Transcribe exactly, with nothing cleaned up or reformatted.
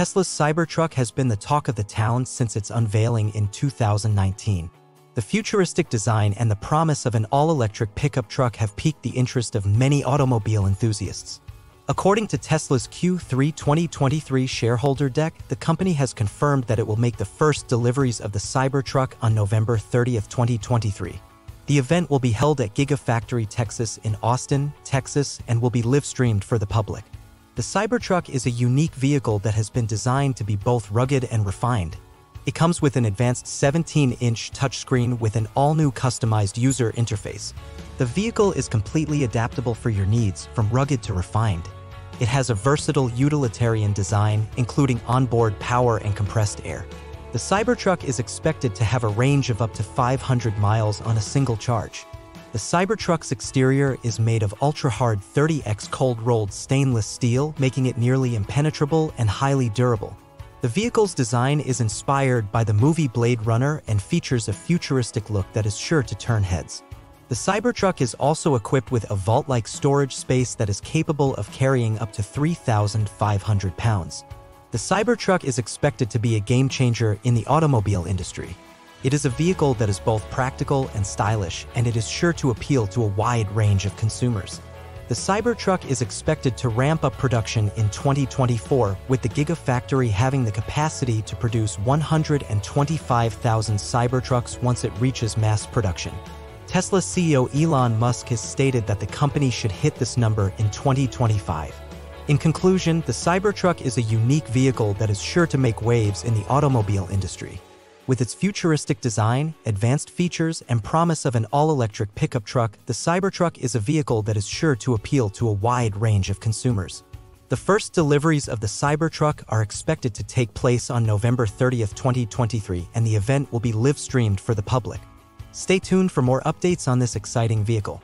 Tesla's Cybertruck has been the talk of the town since its unveiling in two thousand nineteen. The futuristic design and the promise of an all-electric pickup truck have piqued the interest of many automobile enthusiasts. According to Tesla's Q three twenty twenty-three shareholder deck, the company has confirmed that it will make the first deliveries of the Cybertruck on November thirtieth twenty twenty-three. The event will be held at Gigafactory Texas in Austin, Texas, and will be live-streamed for the public. The Cybertruck is a unique vehicle that has been designed to be both rugged and refined. It comes with an advanced seventeen-inch touchscreen with an all-new customized user interface. The vehicle is completely adaptable for your needs, from rugged to refined. It has a versatile utilitarian design, including onboard power and compressed air. The Cybertruck is expected to have a range of up to five hundred miles on a single charge. The Cybertruck's exterior is made of ultra-hard thirty X cold-rolled stainless steel, making it nearly impenetrable and highly durable. The vehicle's design is inspired by the movie Blade Runner and features a futuristic look that is sure to turn heads. The Cybertruck is also equipped with a vault-like storage space that is capable of carrying up to three thousand five hundred pounds. The Cybertruck is expected to be a game-changer in the automobile industry. It is a vehicle that is both practical and stylish, and it is sure to appeal to a wide range of consumers. The Cybertruck is expected to ramp up production in twenty twenty-four, with the Gigafactory having the capacity to produce one hundred twenty-five thousand Cybertrucks once it reaches mass production. Tesla C E O Elon Musk has stated that the company should hit this number in twenty twenty-five. In conclusion, the Cybertruck is a unique vehicle that is sure to make waves in the automobile industry. With its futuristic design, advanced features, and promise of an all-electric pickup truck, the Cybertruck is a vehicle that is sure to appeal to a wide range of consumers. The first deliveries of the Cybertruck are expected to take place on November thirtieth twenty twenty-three, and the event will be live-streamed for the public. Stay tuned for more updates on this exciting vehicle.